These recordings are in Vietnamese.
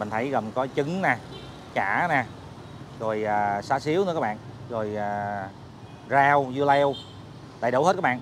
Mình thấy gồm có trứng nè, chả nè, rồi xá xíu nữa các bạn, rồi rau, dưa leo, đầy đủ hết các bạn.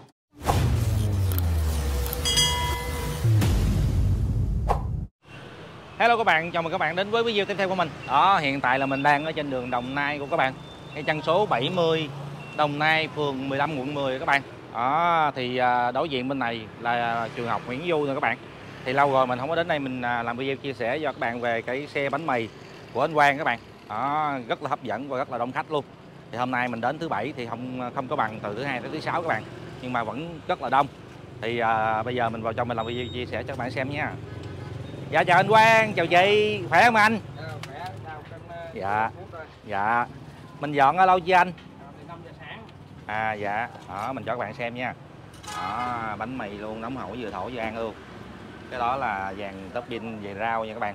Hello các bạn, chào mừng các bạn đến với video tiếp theo của mình. Đó, hiện tại là mình đang ở trên đường Đồng Nai của các bạn, cái chân số 70 Đồng Nai, phường 15, quận 10 các bạn. Đó, thì đối diện bên này là trường học Nguyễn Du rồi các bạn. Thì lâu rồi mình không có đến đây mình làm video chia sẻ cho các bạn về cái xe bánh mì của anh Quang các bạn. Đó, rất là hấp dẫn và rất là đông khách luôn. Thì hôm nay mình đến thứ Bảy thì không có bằng từ thứ Hai tới thứ Sáu các bạn, nhưng mà vẫn rất là đông. Thì bây giờ mình vào trong mình làm video chia sẻ cho các bạn xem nha. Dạ chào anh Quang, chào chị, khỏe không anh? Khỏe, chào trong, dạ, dạ. Mình dọn ở lâu chưa anh? Từ 5 giờ sáng. À dạ, đó, mình cho các bạn xem nha. Đó, bánh mì luôn, nóng hổi vừa thổi vừa ăn luôn. Cái đó là vàng topping về rau nha các bạn,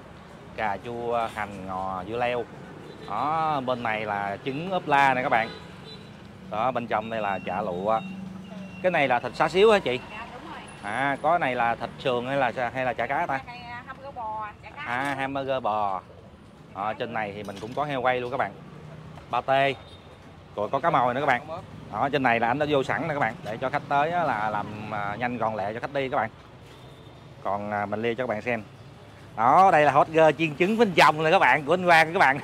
cà chua, hành, ngò, dưa leo. Đó, bên này là trứng ốp la nè các bạn. Đó, bên trong đây là chả lụa. Cái này là thịt xá xíu hả chị? Dạ đúng rồi. À, có này là thịt sườn hay là chả cá ta? Bò, à, hamburger bò. Ở trên này thì mình cũng có heo quay luôn các bạn, pate, rồi có cá mòi nữa các bạn. Ở trên này là anh đã vô sẵn nè các bạn, để cho khách tới là làm nhanh gọn lẹ cho khách đi các bạn. Còn mình lia cho các bạn xem. Đó, đây là hot girl chiên trứng bên trong này các bạn, của anh Quang các bạn.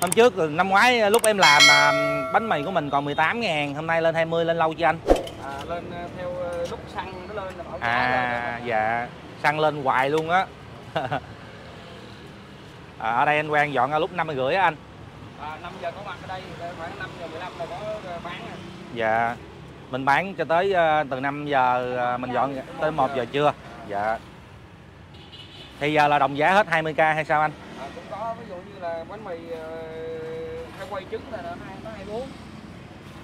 Hôm trước, năm ngoái lúc em làm bánh mì của mình còn 18.000, hôm nay lên 20, lên lâu chưa anh? À, lên theo lúc xăng nó lên là bảo à lên. Dạ, xăng lên hoài luôn á. Ở đây anh Quang dọn lúc 5 giờ rưỡi á anh? À, 5 giờ có mặt ở đây, khoảng 5 giờ 15 là có bán à. Dạ, mình bán cho tới từ 5 giờ mình dọn tới 1 giờ trưa. Dạ. Thì giờ là đồng giá hết 20k hay sao anh? À, cũng có, ví dụ như là bánh mì hay quay trứng là nó 24.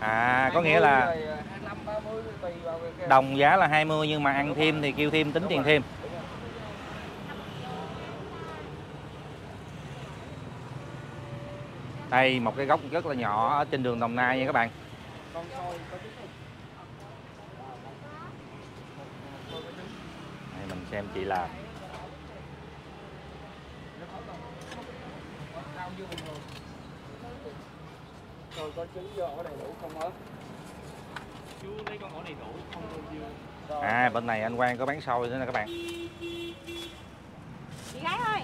À, có nghĩa là 25, 30, tùy vào cái... đồng giá là 20 nhưng mà ăn đúng thêm rồi. Thì kêu thêm tính đúng tiền rồi. Thêm. Đây một cái góc rất là nhỏ ở trên đường Đồng Nai nha các bạn. Đây, mình xem chị làm. Rồi có trứng dưa ở đầy đủ không ớt. Chú lấy con ổ đầy đủ không dưa. À, bên này anh Quang có bán xôi nữa nè các bạn. Chị gái ơi.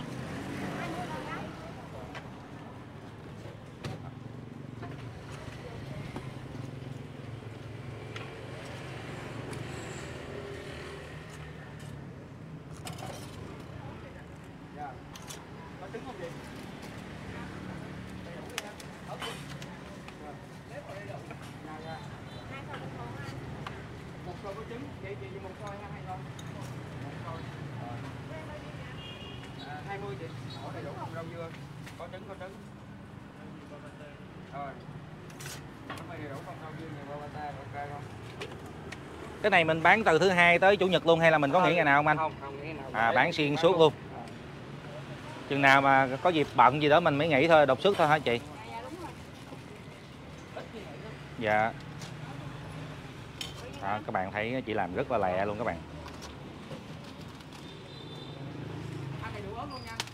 Có trứng không vậy? Cái này mình bán từ thứ Hai tới Chủ Nhật luôn hay là mình có nghỉ ngày nào không anh? Không nghỉ nào. À, bán xuyên suốt luôn. Chừng nào mà có dịp bận gì đó mình mới nghỉ thôi, đột xuất thôi hả chị? Dạ. Đó, các bạn thấy chị làm rất là lẹ luôn các bạn.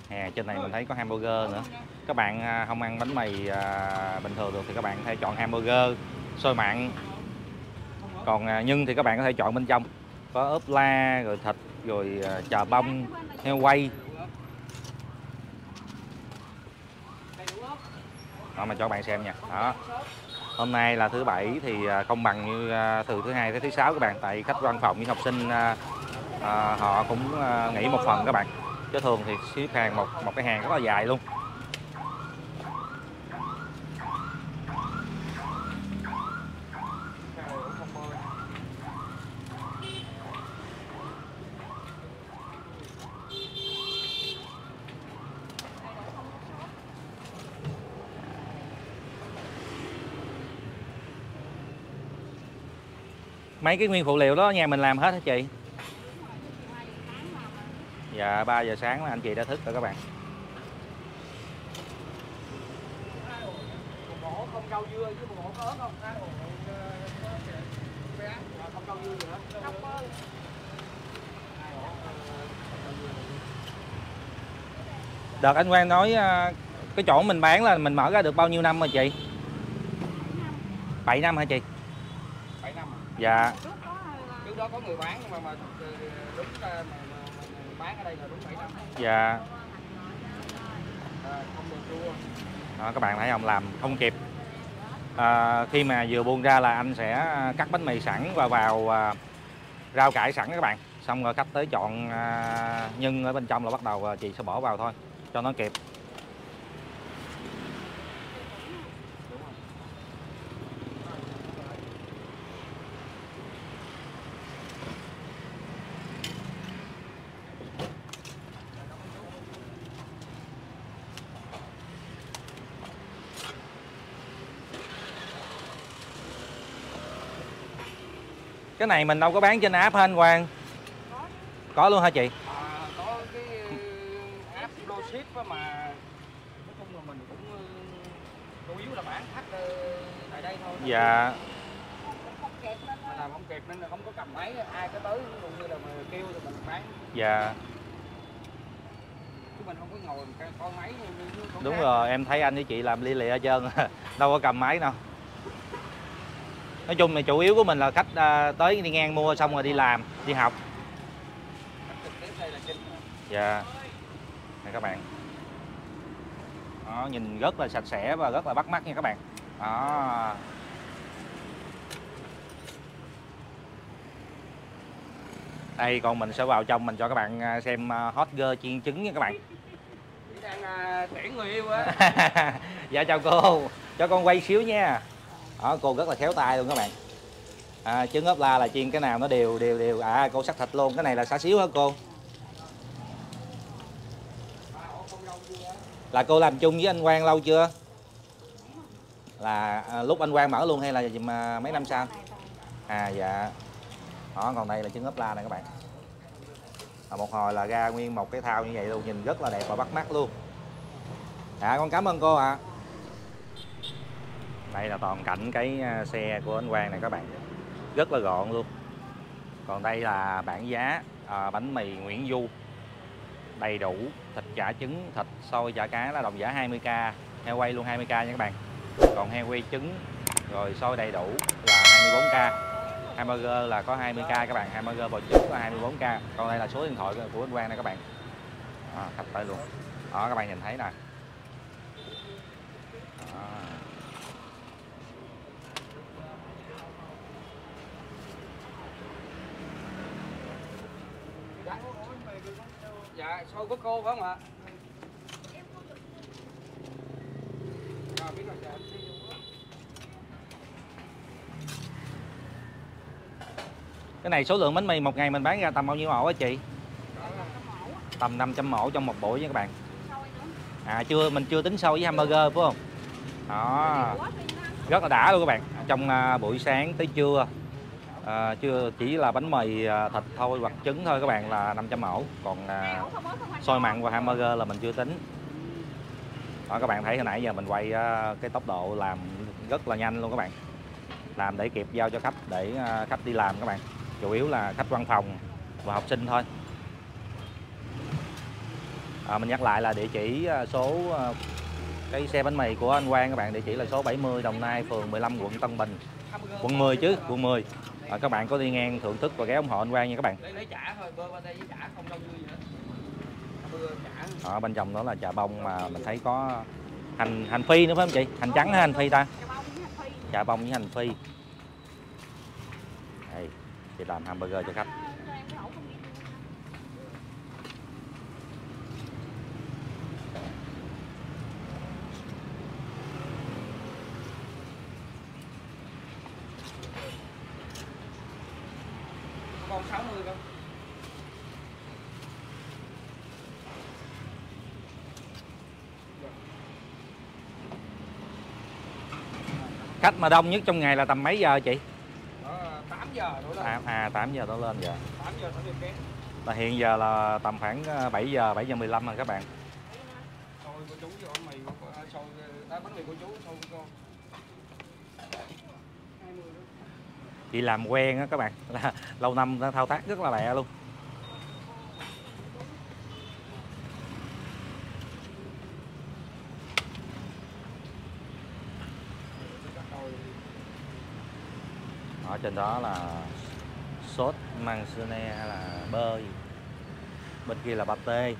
À, trên này mình thấy có hamburger nữa. Các bạn không ăn bánh mì bình thường được thì các bạn có thể chọn hamburger, xôi mặn. Còn nhưng thì các bạn có thể chọn bên trong có ốp la, rồi thịt, rồi chà bông, heo quay. Đó, mà cho các bạn xem nha. Đó. Hôm nay là thứ Bảy thì không bằng như từ thứ Hai tới thứ Sáu các bạn, tại khách văn phòng với học sinh họ cũng nghỉ một phần các bạn, chứ thường thì ship hàng một cái hàng rất là dài luôn. Mấy cái nguyên phụ liệu đó nhà mình làm hết hả chị? Dạ, 3 giờ sáng là anh chị đã thức rồi các bạn. Đợt anh Quang nói cái chỗ mình bán là mình mở ra được bao nhiêu năm rồi chị? 7 năm hả chị? 7 năm. Dạ. Trước đó có người bán nhưng mà đúng mình bán ở đây là đúng 7 năm. Dạ. Không được chua. Đó, các bạn thấy không, làm không kịp. Khi mà vừa buông ra là anh sẽ cắt bánh mì sẵn và vào rau cải sẵn các bạn. Xong rồi cách tới chọn nhân ở bên trong là bắt đầu chị sẽ bỏ vào thôi cho nó kịp. Cái này mình đâu có bán trên app hả anh Quang? Có luôn hả chị? Có cái app Loship mà nói chung là mình cũng chủ yếu là bán khách tại đây thôi. Dạ. Mình làm không kịp nên là không có cầm máy, ai có tới cũng như là mình kêu rồi mình bán. Dạ. Chứ mình không có ngồi coi máy. Đúng rồi, em thấy anh với chị làm li lịa hết trơn, đâu có cầm máy đâu. Nói chung là chủ yếu của mình là khách tới đi ngang mua xong rồi đi làm, đi học. Dạ. Này các bạn. Đó, nhìn rất là sạch sẽ và rất là bắt mắt nha các bạn. Đó. Đây, còn mình sẽ vào trong mình cho các bạn xem hot girl chiên trứng nha các bạn. Đang tiễn người yêu á. Dạ chào cô, cho con quay xíu nha. Đó, cô rất là khéo tay luôn các bạn. Trứng ốp la là chiên cái nào nó đều. À, cô sắc thịt luôn, cái này là xả xíu hả cô? Là cô làm chung với anh Quang lâu chưa? Là lúc anh Quang mở luôn hay là mấy năm sau? À dạ. Đó, còn đây là trứng ốp la này các bạn. Một hồi là ra nguyên một cái thao như vậy luôn, nhìn rất là đẹp và bắt mắt luôn. Dạ con cảm ơn cô ạ. Đây là toàn cảnh cái xe của anh Quang này các bạn, rất là gọn luôn. Còn đây là bảng giá bánh mì Nguyễn Du, đầy đủ thịt chả trứng, thịt xôi chả cá là đồng giá 20k, heo quay luôn 20k nha các bạn. Còn heo quay trứng rồi xôi đầy đủ là 24k, hamburger là có 20k các bạn, hamburger bò trứng là 24k. Còn đây là số điện thoại của anh Quang này các bạn. Khách tới luôn. Đó các bạn nhìn thấy nè. Dạ, xôi của cô phải không ạ? Cái này số lượng bánh mì một ngày mình bán ra tầm bao nhiêu ổ hả chị? Tầm 500 ổ trong một buổi nha các bạn. À chưa, mình chưa tính xôi với hamburger phải không? Đó, rất là đã luôn các bạn. Trong buổi sáng tới trưa, chưa chỉ là bánh mì thịt thôi hoặc trứng thôi các bạn là 500 ổ. Còn xôi mặn và hamburger là mình chưa tính. Đó, các bạn thấy hồi nãy giờ mình quay cái tốc độ làm rất là nhanh luôn các bạn. Làm để kịp giao cho khách để khách đi làm các bạn. Chủ yếu là khách văn phòng và học sinh thôi. Mình nhắc lại là địa chỉ số cái xe bánh mì của anh Quang các bạn. Địa chỉ là số 70 Đồng Nai, phường 15, quận Tân Bình. Quận 10 chứ, quận 10. Các bạn có đi ngang thưởng thức và ghé ủng hộ anh Quang nha các bạn. Ở bên trong đó là chà bông mà mình thấy có hành phi nữa phải không chị? Hành trắng hay hành phi ta? Chà bông với hành phi. Đây, chị làm hamburger cho khách. Còn 60 không? Khách mà đông nhất trong ngày là tầm mấy giờ chị? 8 giờ đổ lên. À 8 giờ đổ lên giờ. 8 giờ đổ lên. Là hiện giờ là tầm khoảng 7 giờ, 7 giờ 15 rồi các bạn. Xôi của chú với bánh mì của chú, xôi của con. Chị làm quen á các bạn, là lâu năm thao tác rất là lẹ luôn. trên đó là sốt manzane hay là bơ gì. Bên kia là pate.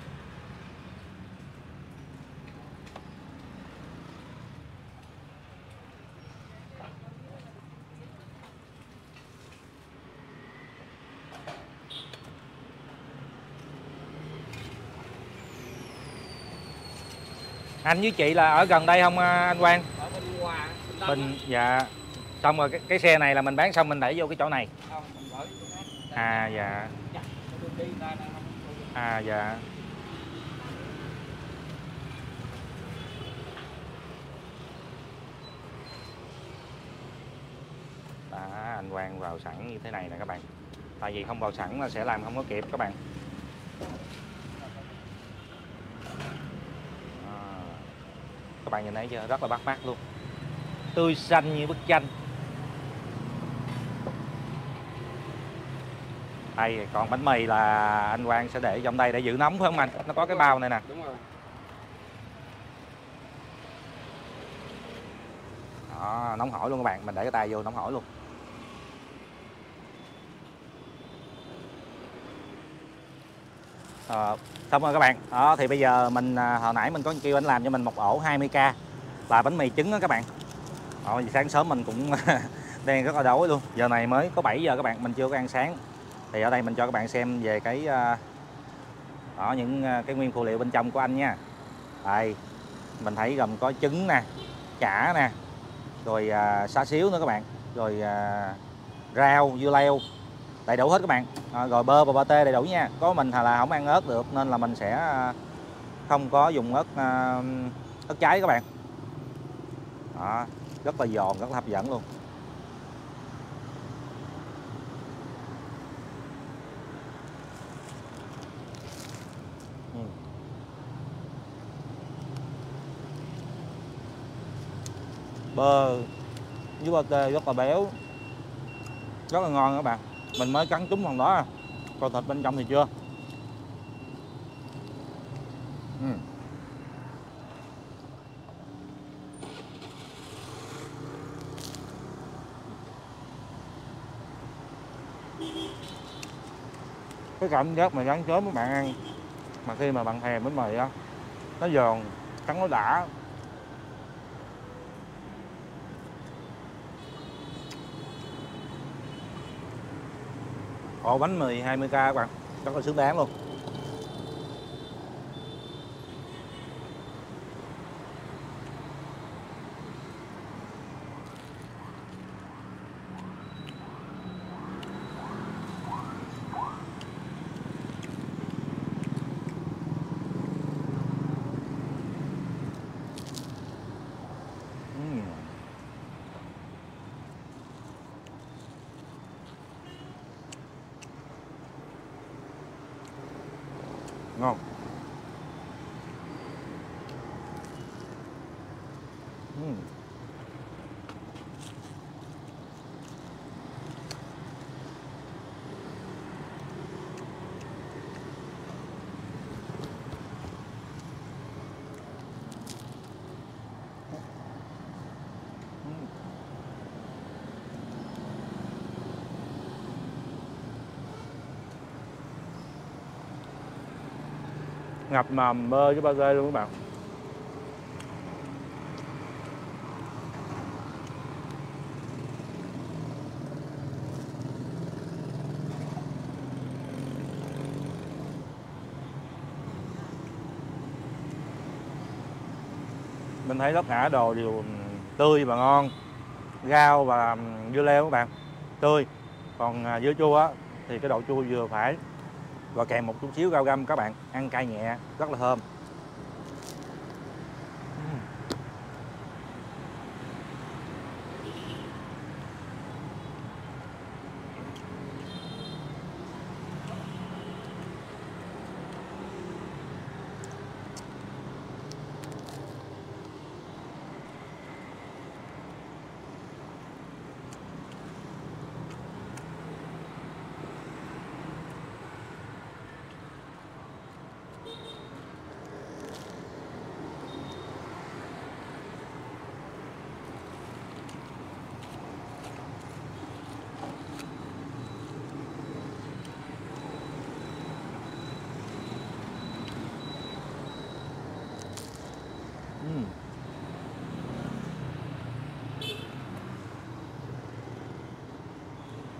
Anh với chị là ở gần đây không anh Quang? Ở bên Hòa, Bình. Dạ. Xong rồi cái xe này là mình bán xong mình đẩy vô cái chỗ này. Không, mình gửi vô chỗ này. À dạ. À dạ. Đó, anh Quang vào sẵn như thế này nè các bạn. Tại vì không vào sẵn là sẽ làm không có kịp các bạn. Các bạn nhìn thấy chưa? Rất là bắt mắt luôn. Tươi xanh như bức tranh. Đây, còn bánh mì là anh Quang sẽ để trong đây để giữ nóng phải không anh? Nó có cái bao này nè. Đúng rồi. Đó, nóng hổi luôn các bạn. Mình để cái tay vô nóng hổi luôn. Xong rồi các bạn. Đó, thì bây giờ mình hồi nãy mình có kêu anh làm cho mình một ổ 20k là bánh mì trứng đó các bạn. Vì sáng sớm mình cũng đang rất là đói luôn. Giờ này mới có 7 giờ các bạn, mình chưa có ăn sáng. Thì ở đây mình cho các bạn xem về cái đó, những cái nguyên phụ liệu bên trong của anh nha. Đây, mình thấy gồm có trứng nè, chả nè, rồi xá xíu nữa các bạn, rồi rau, dưa leo, đầy đủ hết các bạn. Rồi bơ và pate đầy đủ nha. Có mình là không ăn ớt được nên là mình sẽ không có dùng ớt trái các bạn. Đó, rất là giòn, rất là hấp dẫn luôn. Bơ với pate rất là béo, rất là ngon các bạn. Mình mới cắn trúng phần đó, còn thịt bên trong thì chưa. Cái cảm giác mà sáng sớm các bạn ăn, mà khi mà bạn thèm bánh mì á, nó giòn, cắn nó đã. Ồ, bánh mì 20k các bạn, rất là xứng đáng luôn. Ngon. Ngập mầm bơ với pate luôn các bạn. Mình thấy tất cả đồ đều tươi và ngon. Rau và dưa leo các bạn, tươi. Còn dưa chua á, thì cái độ chua vừa phải, và kèm một chút xíu rau găm các bạn, ăn cay nhẹ, rất là thơm.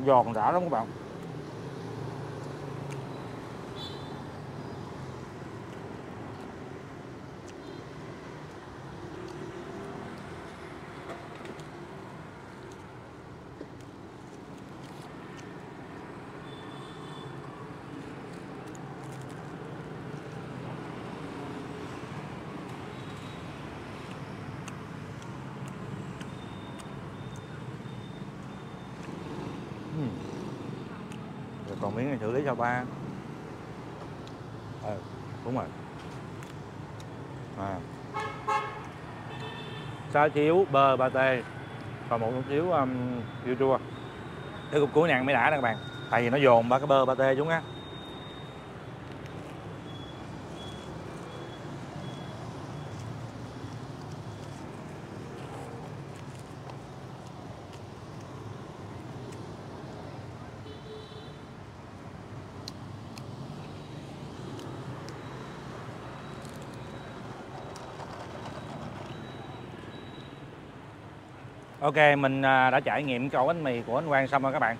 Giòn đã lắm các bạn. Còn miếng này xử lý cho ba. Đúng rồi. Sáo chiếu bơ ba tê và một chút xíu dưa chua. Để cục cuối nàng mới đã nè các bạn. Tại vì nó dồn ba cái bơ ba tê xuống á. Ok, mình đã trải nghiệm cái ổ bánh mì của anh Quang xong rồi các bạn.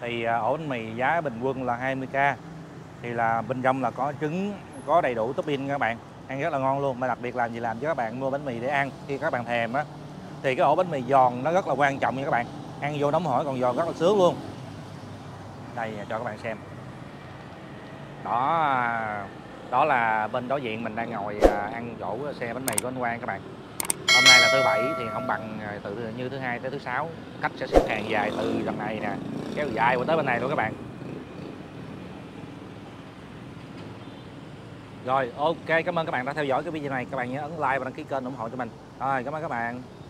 Thì ổ bánh mì giá bình quân là 20k. Thì là bên trong là có trứng, có đầy đủ topping các bạn. Ăn rất là ngon luôn. Mà đặc biệt là gì làm cho các bạn mua bánh mì để ăn khi các bạn thèm á. Thì cái ổ bánh mì giòn nó rất là quan trọng nha các bạn. Ăn vô nóng hổi còn giòn rất là sướng luôn. Đây cho các bạn xem. Đó là bên đối diện mình đang ngồi ăn chỗ xe bánh mì của anh Quang các bạn. Hôm nay là thứ Bảy thì không bằng từ như thứ Hai tới thứ Sáu, khách sẽ xếp hàng dài từ gần này nè, kéo dài qua tới bên này luôn các bạn. Rồi ok, cảm ơn các bạn đã theo dõi cái video này, các bạn nhớ ấn like và đăng ký kênh ủng hộ cho mình. Rồi, cảm ơn các bạn.